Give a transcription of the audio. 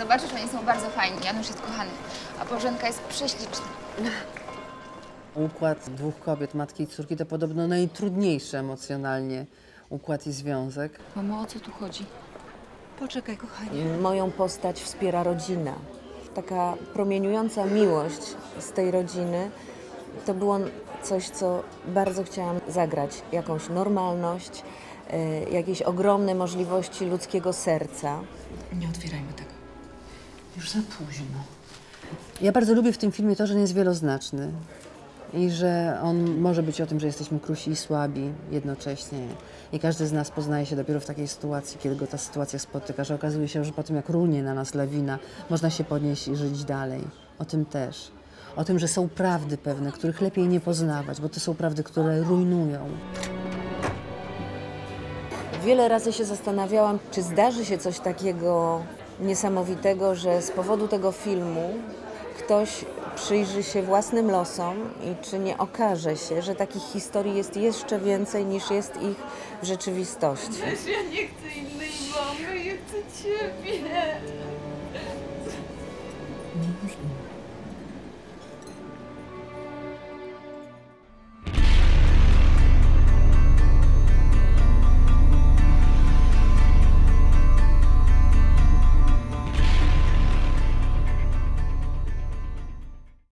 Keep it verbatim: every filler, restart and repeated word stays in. Zobaczysz, oni są bardzo fajni. Janusz jest kochany, a Bożenka jest prześliczna. Układ dwóch kobiet, matki i córki, to podobno najtrudniejszy emocjonalnie układ i związek. Mamo, o co tu chodzi? Poczekaj, kochanie. Moją postać wspiera rodzina. Taka promieniująca miłość z tej rodziny to było coś, co bardzo chciałam zagrać. Jakąś normalność, yy, jakieś ogromne możliwości ludzkiego serca. Nie otwierajmy tego. Już za późno. Ja bardzo lubię w tym filmie to, że nie jest wieloznaczny. I że on może być o tym, że jesteśmy krusi i słabi jednocześnie. I każdy z nas poznaje się dopiero w takiej sytuacji, kiedy go ta sytuacja spotyka, że okazuje się, że po tym jak runie na nas lawina, można się podnieść i żyć dalej. O tym też. O tym, że są prawdy pewne, których lepiej nie poznawać, bo to są prawdy, które rujnują. Wiele razy się zastanawiałam, czy zdarzy się coś takiego niesamowitego, że z powodu tego filmu ktoś przyjrzy się własnym losom i czy nie okaże się, że takich historii jest jeszcze więcej niż jest ich w rzeczywistości. Wiesz, ja nie chcę innej mamy, ja chcę ciebie. Nie można.